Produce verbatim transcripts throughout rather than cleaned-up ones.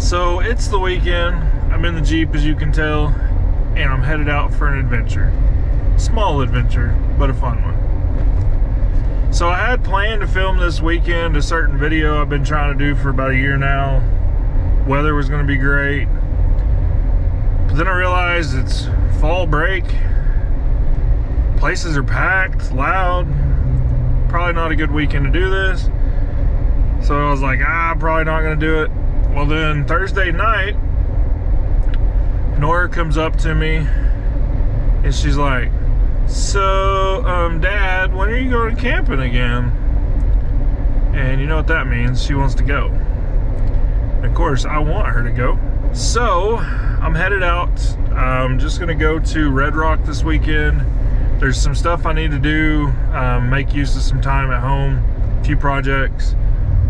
So it's the weekend, I'm in the Jeep as you can tell, and I'm headed out for an adventure. Small adventure, but a fun one. So I had planned to film this weekend a certain video I've been trying to do for about a year now. Weather was gonna be great. But then I realized it's fall break, places are packed, loud, probably not a good weekend to do this. So I was like, ah, I'm probably not gonna do it. Well, then Thursday night, Nora comes up to me and she's like, so, um, Dad, when are you going camping again? And you know what that means, she wants to go. And of course, I want her to go. So I'm headed out. I'm just gonna go to Red Rock this weekend. There's some stuff I need to do, um, make use of some time at home, a few projects.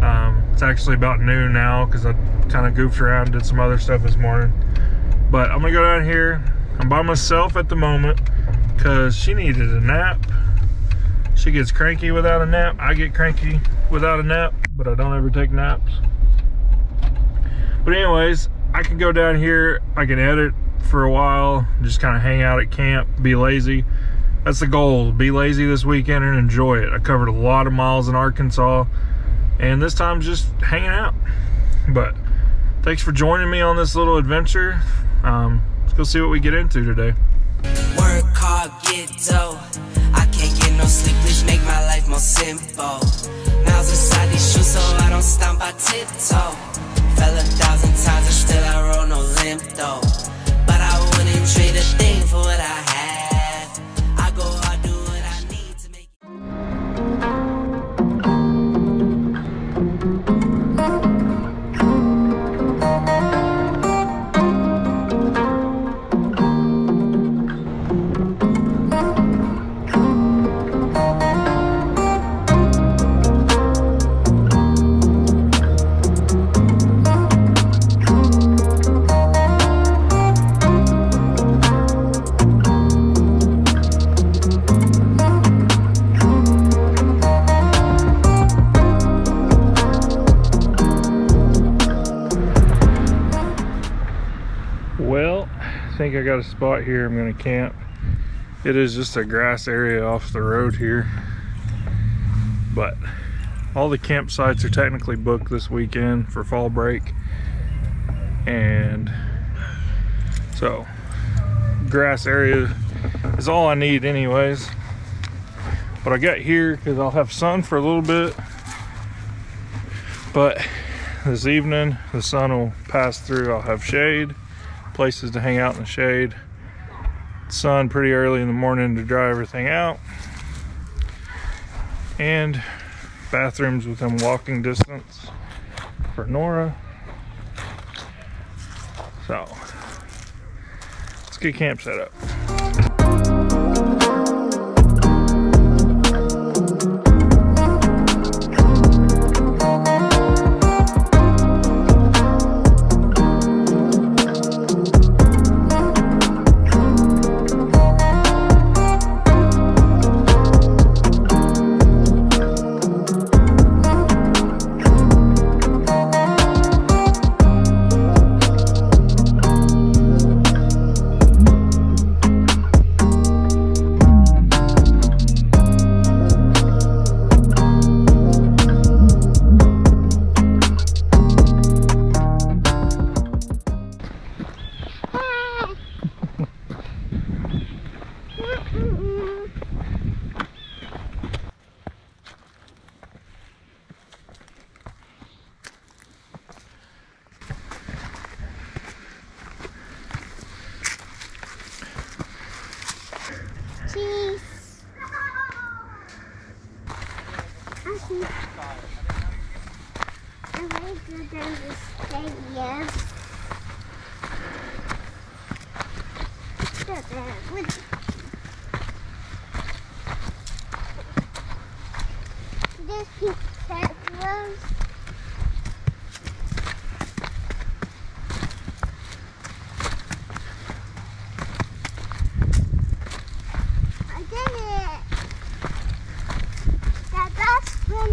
Um, it's actually about noon now because I kind of goofed around and did some other stuff this morning. But I'm gonna go down here. I'm by myself at the moment because she needed a nap. She gets cranky without a nap. I get cranky without a nap, but I don't ever take naps. But anyways, I can go down here. I can edit for a while, just kind of hang out at camp, be lazy. That's the goal, be lazy this weekend and enjoy it. I covered a lot of miles in Arkansas. And this time just hanging out. But thanks for joining me on this little adventure. Um, let's go see what we get into today. Work hard, get dough. I can't get no sleep, please make my life more simple. Miles inside these shoes so I don't stomp, I tiptoe. Fell a thousand times and still I roll no limp though. But I wouldn't trade a thing for what I have. I go hard, do what I need to make it. I think I got a spot here I'm gonna camp. It is just a grass area off the road here, but all the campsites are technically booked this weekend for fall break, and so grass area is all I need anyways. But I got here because I'll have sun for a little bit, but this evening the sun will pass through, I'll have shade, places to hang out in the shade, sun pretty early in the morning to dry everything out, and bathrooms within walking distance for Nora. So let's get camp set up.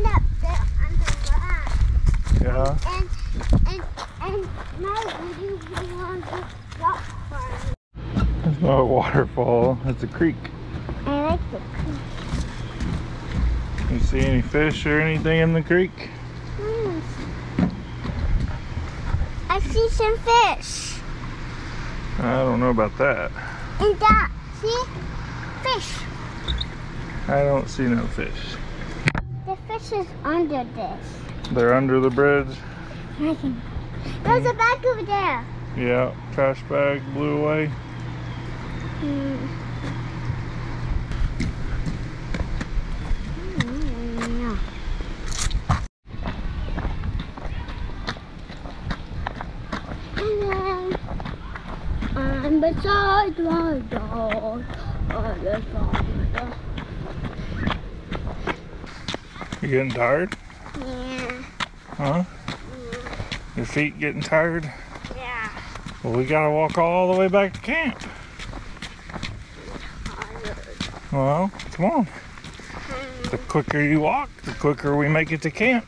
Up there on the rock. Yeah. And, and, and And now we do belong to rock farm. That's not a waterfall, that's a creek. I like the creek. You see any fish or anything in the creek? Mm. I see some fish. I don't know about that. And that, see? Fish. I don't see no fish. The fish is under this. They're under the bridge? Nothing. There's a bag over there. Yeah, trash bag blew away. Mm. And beside my dog, on the side. You getting tired? Yeah. Huh? Yeah. Your feet getting tired? Yeah. Well, we gotta walk all the way back to camp. I'm tired. Well, come on. The quicker you walk, the quicker we make it to camp.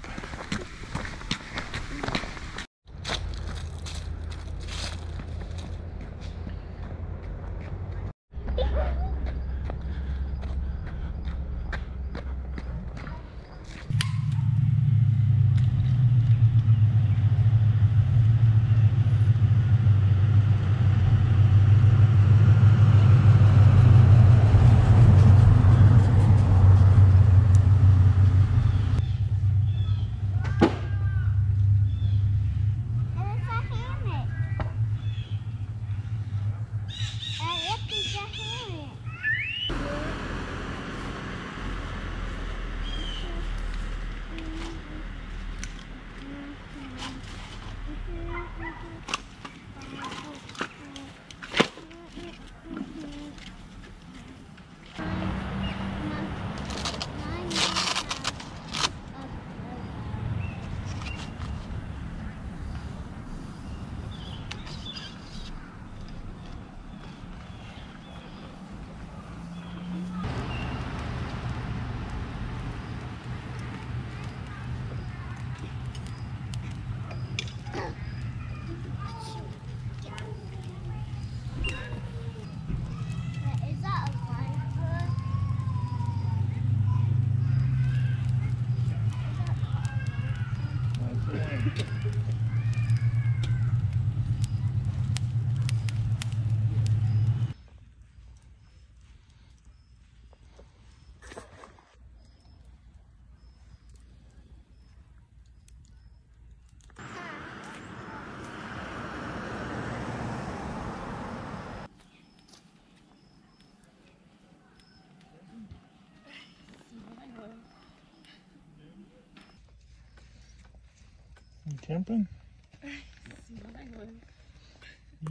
Camping?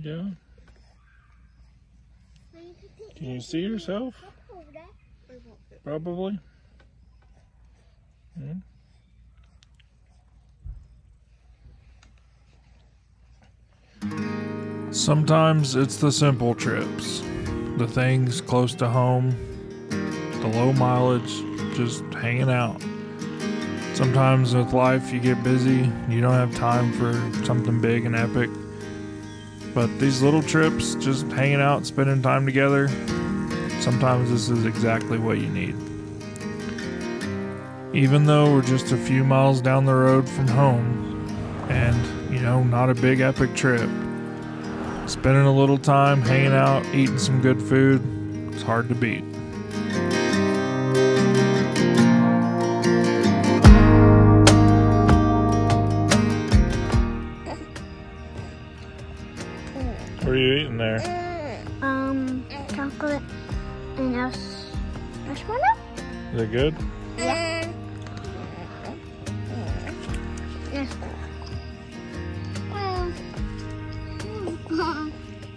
Yeah. Can you see yourself? Probably. Hmm. Sometimes it's the simple trips, the things close to home, the low mileage, just hanging out. Sometimes with life you get busy, you don't have time for something big and epic. But these little trips, just hanging out, spending time together, sometimes this is exactly what you need. Even though we're just a few miles down the road from home, and, you know, not a big epic trip, spending a little time hanging out, eating some good food, it's hard to beat. What are you eating there? Um, chocolate and a marshmallow. Is it good? Yeah.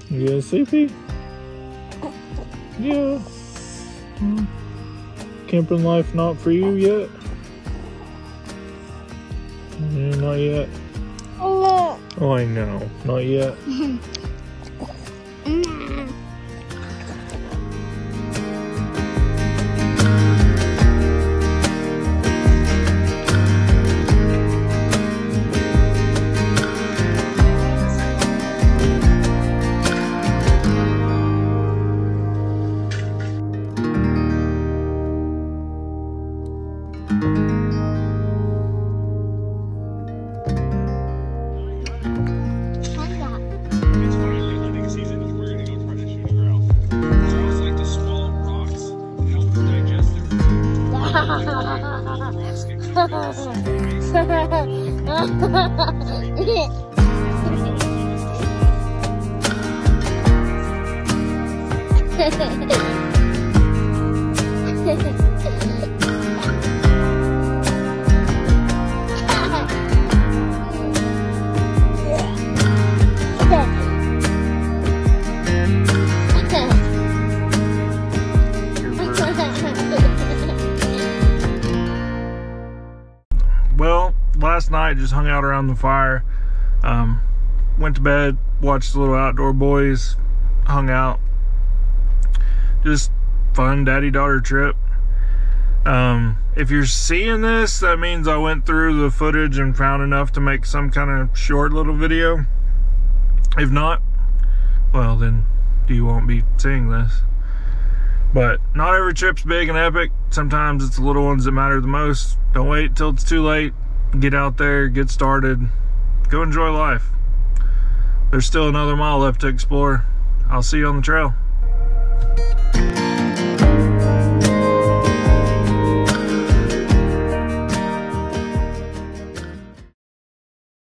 You getting sleepy? Yeah. Camping life not for you yet? Yeah, not yet. Oh, I know. Not yet. Well, last night just hung out around the fire, um, went to bed, watched the little outdoor boys, hung out. Just fun daddy-daughter trip. Um, if you're seeing this, that means I went through the footage and found enough to make some kind of short little video. If not, well then you won't be seeing this. But not every trip's big and epic. Sometimes it's the little ones that matter the most. Don't wait till it's too late. Get out there, get started, go enjoy life. There's still another mile left to explore. I'll see you on the trail.